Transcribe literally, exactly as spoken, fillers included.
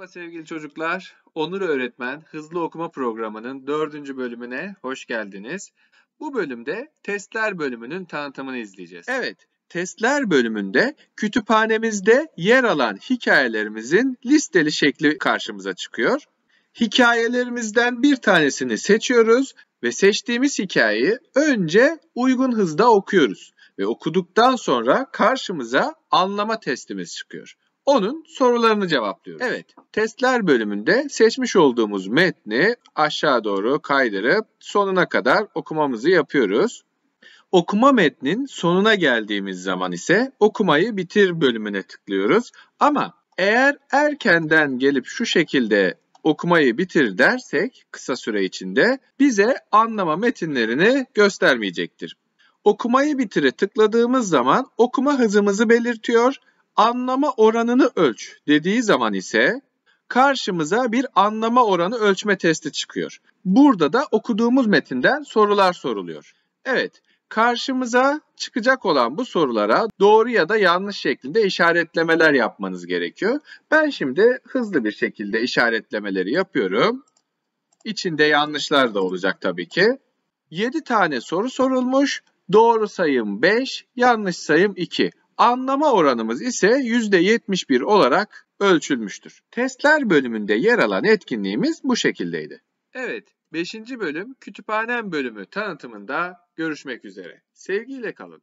Merhaba sevgili çocuklar, Onur Öğretmen Hızlı Okuma Programı'nın dördüncü bölümüne hoş geldiniz. Bu bölümde testler bölümünün tanıtımını izleyeceğiz. Evet, testler bölümünde kütüphanemizde yer alan hikayelerimizin listeli şekli karşımıza çıkıyor. Hikayelerimizden bir tanesini seçiyoruz ve seçtiğimiz hikayeyi önce uygun hızda okuyoruz. Ve okuduktan sonra karşımıza anlama testimiz çıkıyor. Onun sorularını cevaplıyoruz. Evet, testler bölümünde seçmiş olduğumuz metni aşağı doğru kaydırıp sonuna kadar okumamızı yapıyoruz. Okuma metnin sonuna geldiğimiz zaman ise okumayı bitir bölümüne tıklıyoruz. Ama eğer erkenden gelip şu şekilde okumayı bitir dersek kısa süre içinde bize anlama metinlerini göstermeyecektir. Okumayı bitire tıkladığımız zaman okuma hızımızı belirtiyor. Anlama oranını ölç dediği zaman ise karşımıza bir anlama oranı ölçme testi çıkıyor. Burada da okuduğumuz metinden sorular soruluyor. Evet, karşımıza çıkacak olan bu sorulara doğru ya da yanlış şeklinde işaretlemeler yapmanız gerekiyor. Ben şimdi hızlı bir şekilde işaretlemeleri yapıyorum. İçinde yanlışlar da olacak tabii ki. yedi tane soru sorulmuş. Doğru sayım beş, yanlış sayım iki. Anlama oranımız ise yüzde yetmiş bir olarak ölçülmüştür. Testler bölümünde yer alan etkinliğimiz bu şekildeydi. Evet, beşinci bölüm kütüphanem bölümü tanıtımında görüşmek üzere. Sevgiyle kalın.